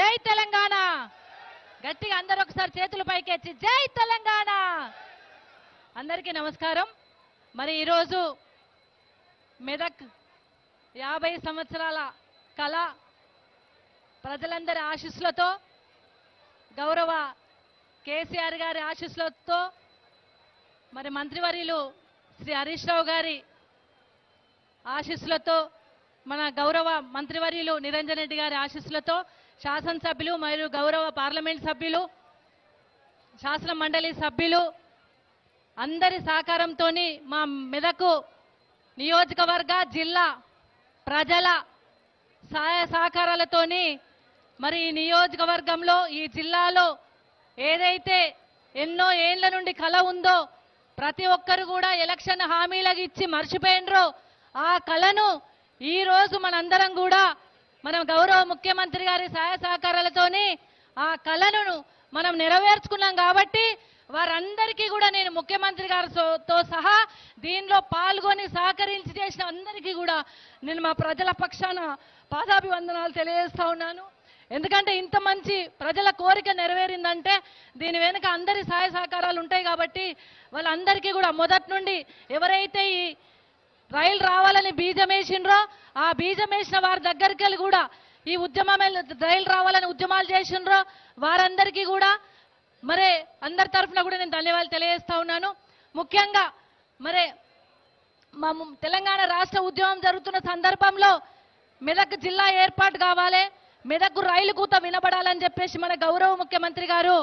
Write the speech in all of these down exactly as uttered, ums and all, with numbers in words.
జై తెలంగాణ గట్టిగా అందరూ ఒకసారి చేతులు పైకి ఎత్తి జై తెలంగాణ అందరికీ నమస్కారం మరి ఈ రోజు మెదక్ యాభై సంవత్సరాల కళ ప్రజలందరి ఆశీస్సులతో గౌరవ కేసీఆర్ గారి ఆశీస్సులతో మరి మంత్రివర్యులు శ్రీ హరీష్ రావు గారి ఆశీస్సులతో మన గౌరవ మంత్రివర్యులు నిరంజన్ రెడ్డి గారి ఆశీస్సులతో శాసన సభ్యులు మరియు గౌరవ పార్లమెంట్ సభ్యులు శాసన మండలి సభ్యులు అందరి సహకారంతోని మా మెదక్ నియోజకవర్గ జిల్లా ప్రజల సహాయ సహకారాలతోని మరి ఈ నియోజకవర్గంలో ఈ జిల్లాలో ఏదైతే ఎన్నో ఏళ్ల నుండి కల ఉందో ప్రతి ఒక్కరు కూడా ఎలక్షన్ హామీలకు ఇచ్చి మర్చిపోయినరో ఆ కలను ఈ రోజు మనందరం కూడా మనం గౌరవ ముఖ్యమంత్రి గారి సహాయ సహకారాలతోని ఆ కలను మనం నెరవేర్చుకున్నాం కాబట్టి వారందరికీ కూడా నేను ముఖ్యమంత్రి గారితో సహా దీనిలో పాల్గొని సహకరించి చేసిన అందరికీ కూడా నేను మా ప్రజల పక్షాన పాదాభివందనాలు తెలియజేస్తా ఉన్నాను ఎందుకంటే ఇంత మంచి ప్రజల కోరిక నెరవేరిందంటే దీని వెనుక అందరి సహాయ సహకారాలు ఉంటాయి కాబట్టి వాళ్ళందరికీ కూడా మొదటి నుండి ఎవరైతే ఈ రైలు రావాలని బీజం వేసినరో ఆ బీజం వేసిన వారి దగ్గరికి వెళ్ళి కూడా ఈ ఉద్యమం రైలు రావాలని ఉద్యమాలు చేసినరో వారందరికీ కూడా మరి అందరి తరఫున కూడా నేను ధన్యవాదాలు తెలియజేస్తా ఉన్నాను ముఖ్యంగా మరి మా తెలంగాణ రాష్ట్ర ఉద్యమం జరుగుతున్న సందర్భంలో మెదక్ జిల్లా ఏర్పాటు కావాలి మెదక్ రైలు కూత వినబడాలని చెప్పేసి మన గౌరవ ముఖ్యమంత్రి గారు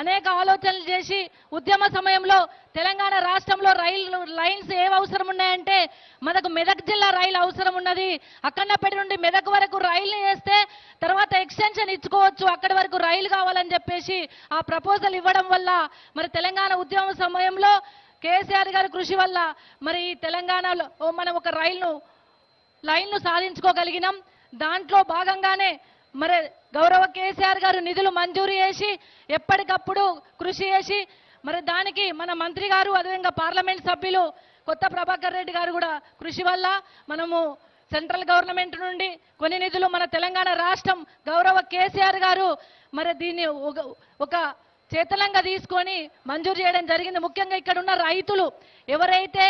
అనేక ఆలోచనలు చేసి ఉద్యమ సమయంలో తెలంగాణ రాష్ట్రంలో రైలు లైన్స్ ఏవి అవసరం ఉన్నాయంటే మనకు మెదక్ జిల్లా రైలు అవసరం ఉన్నది అక్కన్నపేట నుండి మెదక్ వరకు రైలు వేస్తే తర్వాత ఎక్స్టెన్షన్ ఇచ్చుకోవచ్చు అక్కడి వరకు రైలు కావాలని చెప్పేసి ఆ ప్రపోజల్ ఇవ్వడం వల్ల మరి తెలంగాణ ఉద్యమ సమయంలో కేసీఆర్ గారి కృషి వల్ల మరి తెలంగాణలో మనం ఒక రైలును లైన్ను సాధించుకోగలిగినాం దాంట్లో భాగంగానే మరి గౌరవ కేసీఆర్ గారు నిధులు మంజూరు చేసి ఎప్పటికప్పుడు కృషి చేసి మరి దానికి మన మంత్రి గారు అదేవిధంగా పార్లమెంట్ సభ్యులు కొత్త ప్రభాకర్ రెడ్డి గారు కూడా కృషి వల్ల మనము సెంట్రల్ గవర్నమెంట్ నుండి కొన్ని నిధులు మన తెలంగాణ రాష్ట్రం గౌరవ కేసీఆర్ గారు మరి దీన్ని ఒక చేతనంగా తీసుకొని మంజూరు చేయడం జరిగింది ముఖ్యంగా ఇక్కడ ఉన్న రైతులు ఎవరైతే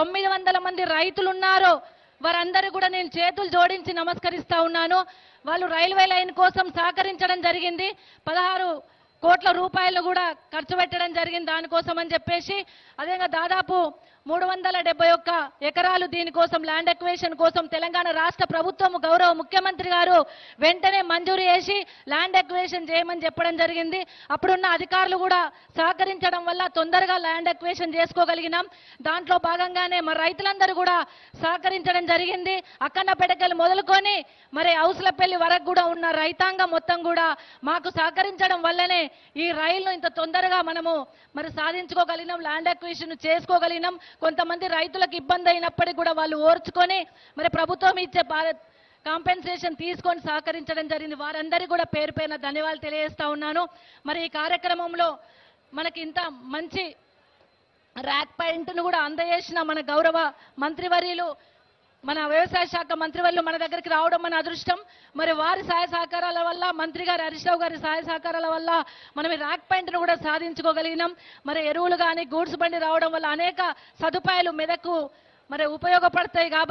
తొమ్మిది వందల మంది రైతులు ఉన్నారో వారందరూ కూడా నేను చేతులు జోడించి నమస్కరిస్తా ఉన్నాను వాళ్ళు రైల్వే లైన్ కోసం సహకరించడం జరిగింది పదహారు కోట్ల రూపాయలు కూడా ఖర్చు పెట్టడం జరిగింది దానికోసం అని చెప్పేసి అదేవిధంగా దాదాపు మూడు వందల డెబ్బై ఒక్క ఎకరాలు దీనికోసం ల్యాండ్ ఎక్వేషన్ కోసం తెలంగాణ రాష్ట్ర ప్రభుత్వం గౌరవ ముఖ్యమంత్రి గారు వెంటనే మంజూరు చేసి ల్యాండ్ ఎక్వేషన్ చేయమని చెప్పడం జరిగింది అప్పుడున్న అధికారులు కూడా సహకరించడం వల్ల తొందరగా ల్యాండ్ ఎక్వేషన్ చేసుకోగలిగినాం దాంట్లో భాగంగానే మరి రైతులందరూ కూడా సహకరించడం జరిగింది అక్కన్నపేటకెళ్ళి మొదలుకొని మరి హౌస్లపల్లి వరకు కూడా ఉన్న రైతాంగం మొత్తం కూడా మాకు సహకరించడం వల్లనే ఈ రైలును ఇంత తొందరగా మనము మరి సాధించుకోగలిగినాం ల్యాండ్ ఎక్వేషన్ చేసుకోగలిగినాం కొంతమంది రైతులకు ఇబ్బంది అయినప్పటికీ కూడా వాళ్ళు ఓర్చుకొని మరి ప్రభుత్వం ఇచ్చే కాంపెన్సేషన్ తీసుకొని సహకరించడం జరిగింది వారందరికీ కూడా పేరు పైన ధన్యవాదాలు తెలియజేస్తా ఉన్నాను మరి ఈ కార్యక్రమంలో మనకి ఇంత మంచి ర్యాక్ పాయింట్ను కూడా అందజేసిన మన గౌరవ మంత్రివర్యులు మన వ్యవసాయ శాఖ మంత్రివర్యులు మన దగ్గరికి రావడం మన అదృష్టం మరి వారి సహాయ సహకారాల వల్ల మంత్రి గారు హరీష్ రావు గారి సహాయ సహకారాల వల్ల మనం ఈ ర్యాక్ పాయింట్ను కూడా సాధించుకోగలిగినాం మరి ఎరువులు కానీ గూడ్స్ బండి రావడం వల్ల అనేక సదుపాయాలు మెదకు మరి ఉపయోగపడతాయి కాబట్టి